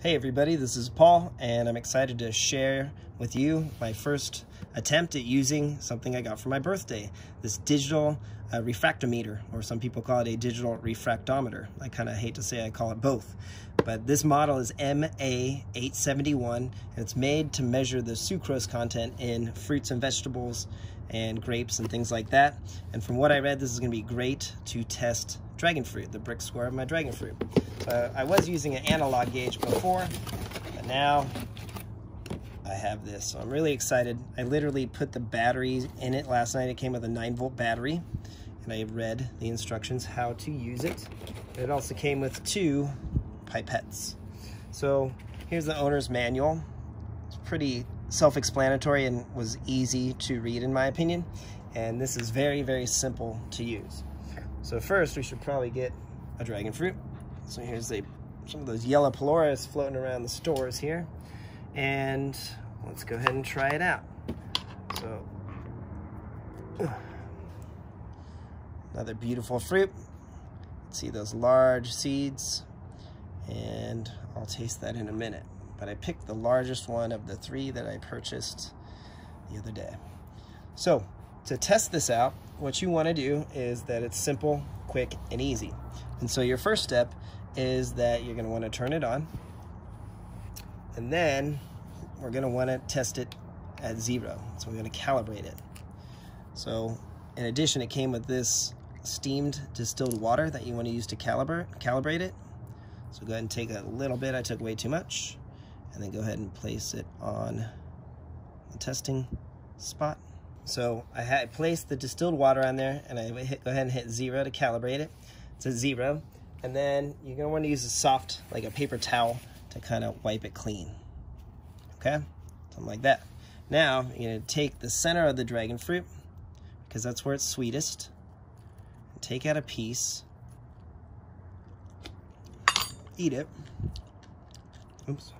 Hey everybody, this is Paul, and I'm excited to share with you my first attempt at using something I got for my birthday, this digital refractometer, or some people call it a digital refractometer. I kind of hate to say I call it both, but this model is MA871, and it's made to measure the sucrose content in fruits and vegetables and grapes and things like that. And from what I read, this is going to be great to test dragon fruit, the Brix square of my dragon fruit. I was using an analog gauge before, but now I have this, so I'm really excited. I literally put the batteries in it last night. It came with a 9-volt battery, and I read the instructions how to use it. It also came with two pipettes. So here's the owner's manual. It's pretty self-explanatory and was easy to read, in my opinion, and this is very, very simple to use. So first, we should probably get a dragon fruit. So here's some of those yellow pelloras floating around the stores here. And let's go ahead and try it out. So, another beautiful fruit. See those large seeds. And I'll taste that in a minute. But I picked the largest one of the three that I purchased the other day. So, to test this out, what you want to do is that it's simple, quick, and easy. And so your first step is that you're going to want to turn it on, and then we're going to want to test it at 0. So we're going to calibrate it. So in addition, it came with this steamed distilled water that you want to use to calibrate it. So go ahead and take a little bit. I took way too much. And then go ahead and place it on the testing spot. So I had placed the distilled water on there, and I go ahead and hit 0 to calibrate it. It's at 0. And then you're gonna wanna use a soft, like a paper towel, to kind of wipe it clean. Okay, something like that. Now you're gonna take the center of the dragon fruit, because that's where it's sweetest. Take out a piece, eat it. Oops.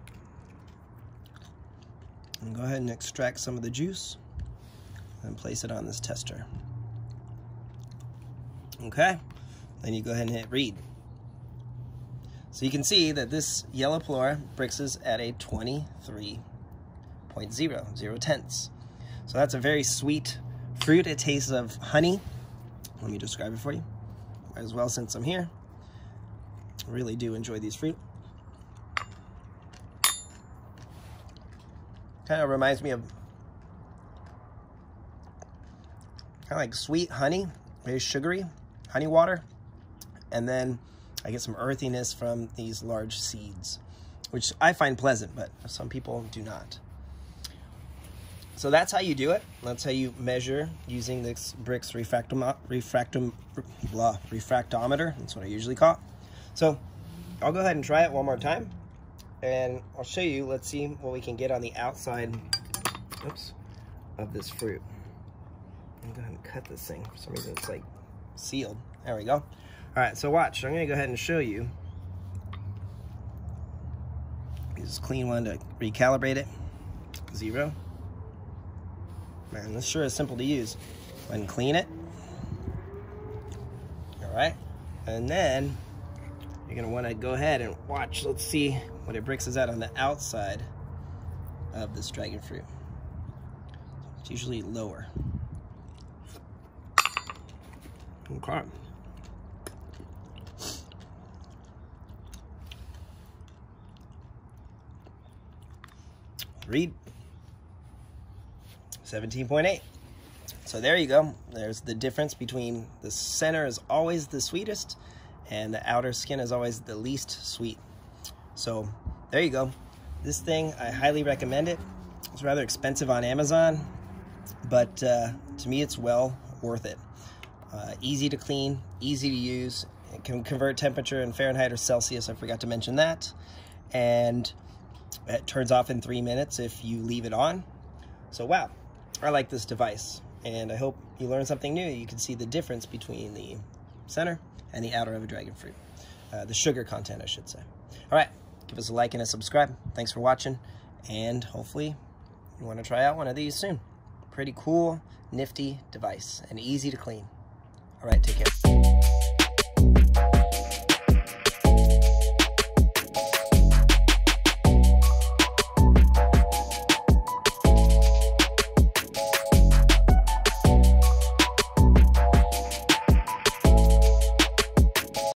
And go ahead and extract some of the juice and place it on this tester. Okay, then you go ahead and hit read. So you can see that this yellow pelora Brixes at a 23.0, 0 tenths. So that's a very sweet fruit. It tastes of honey. Let me describe it for you. Might as well, since I'm here. I really do enjoy these fruit. Kind of reminds me of kind of like sweet honey, very sugary, honey water. And then I get some earthiness from these large seeds, which I find pleasant, but some people do not. So that's how you do it. That's how you measure using this Brix refractometer. That's what I usually call it. So I'll go ahead and try it one more time. And I'll show you, let's see what we can get on the outside, oops, of this fruit. I'm going to cut this thing. For some reason, it's like sealed. There we go. All right, so watch. I'm going to go ahead and show you. Use a clean one to recalibrate it. 0. Man, this sure is simple to use. Go ahead and clean it. All right. And then you're going to want to go ahead and watch. Let's see what it Brixes out on the outside of this dragon fruit. It's usually lower. Okay. Read. 17.8. So there you go. There's the difference between the center is always the sweetest and the outer skin is always the least sweet. So there you go. This thing, I highly recommend it. It's rather expensive on Amazon, but to me it's well worth it. Easy to clean, easy to use. It can convert temperature in Fahrenheit or Celsius. I forgot to mention that. And it turns off in 3 minutes if you leave it on. So wow, I like this device. And I hope you learned something new. You can see the difference between the center and the outer of a dragon fruit. The sugar content, I should say. All right, give us a like and a subscribe. Thanks for watching. And hopefully you want to try out one of these soon. Pretty cool, nifty device and easy to clean. All right, take care.